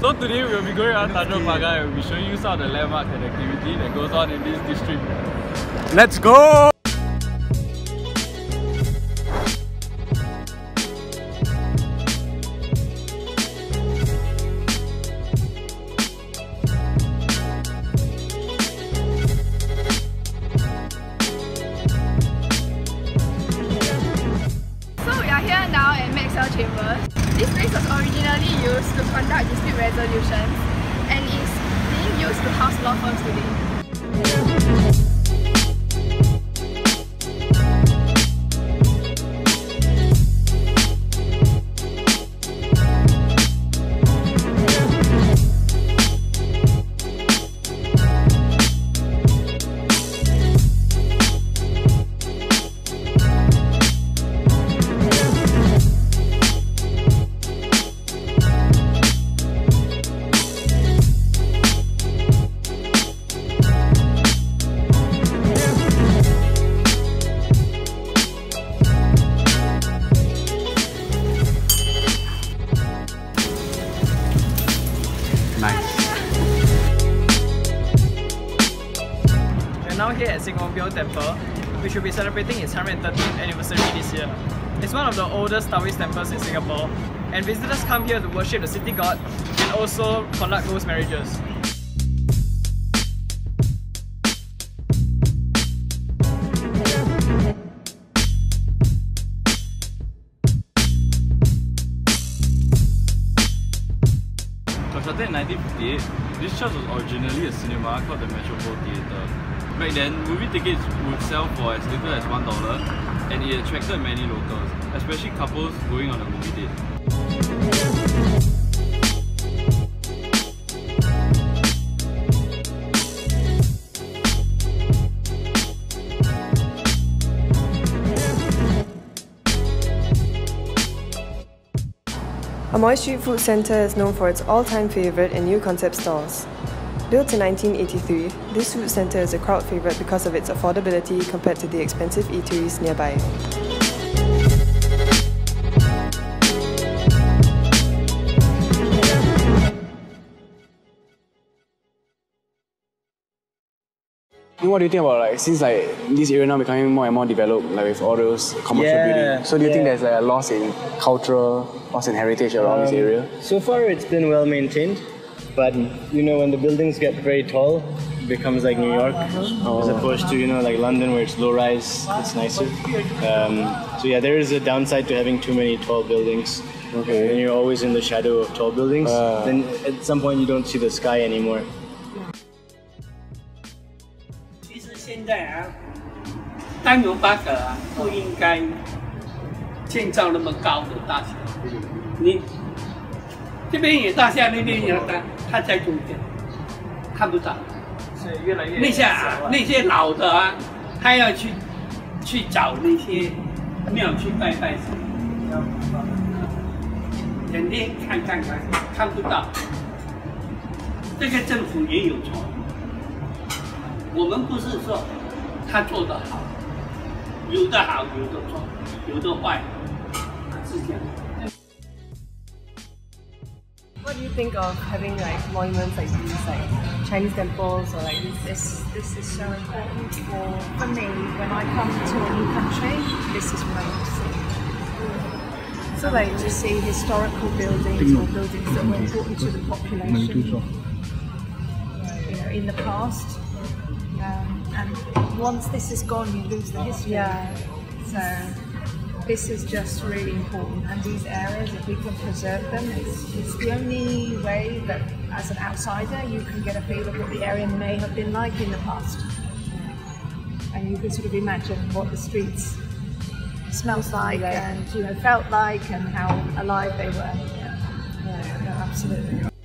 So today we will be going around Tanjong Pagar and we will show you some of the landmarks and activity that goes on in this district. Let's go! Maxwell Chambers. This place was originally used to conduct dispute resolutions and is being used to house law firms today. Now here at Singapore Temple, which will be celebrating its 113th anniversary this year. It's one of the oldest Taoist temples in Singapore, and visitors come here to worship the city god and also conduct ghost marriages. Constructed in 1958, this church was originally a cinema called the Metropole Theatre. Back then, movie tickets would sell for as little as $1 and it attracted many locals, especially couples going on a movie date. Amoy Street Food Center is known for its all-time favourite and new concept stores. Built in 1983, this food centre is a crowd favourite because of its affordability compared to the expensive eateries nearby. What do you think about, like, since like this area now becoming more and more developed, like with all those commercial buildings? So do you think there's like a loss in cultural, loss in heritage around this area? So far it's been well maintained. But you know, when the buildings get very tall, it becomes like New York, as opposed to, you know, like London, where it's low rise, it's nicer. So yeah, there is a downside to having too many tall buildings. Okay. And you're always in the shadow of tall buildings. Then at some point you don't see the sky anymore. Actually, now, Tanjong Pagar shouldn't have built such a high university. 这边也大厦，那边也大，它在中间，看不到。是越来越那些那些老的啊，他要去找那些庙去拜拜什么，整天看，看不到。这个政府也有错，我们不是说他做得好，有的好，有的错，有的坏，是这样。 What do you think of having like monuments like these, like Chinese temples or like these? This is so important for me. When I come to a new country, this is what I want to see. So like to see historical buildings or buildings that were important to the population, you know, in the past. And once this is gone, you lose the history. Yeah. So. This is just really important, and these areas, if we can preserve them, it's the only way that as an outsider you can get a feel of what the area may have been like in the past. And you can sort of imagine what the streets smelled like and, you know, felt like and how alive they were. Yeah, absolutely.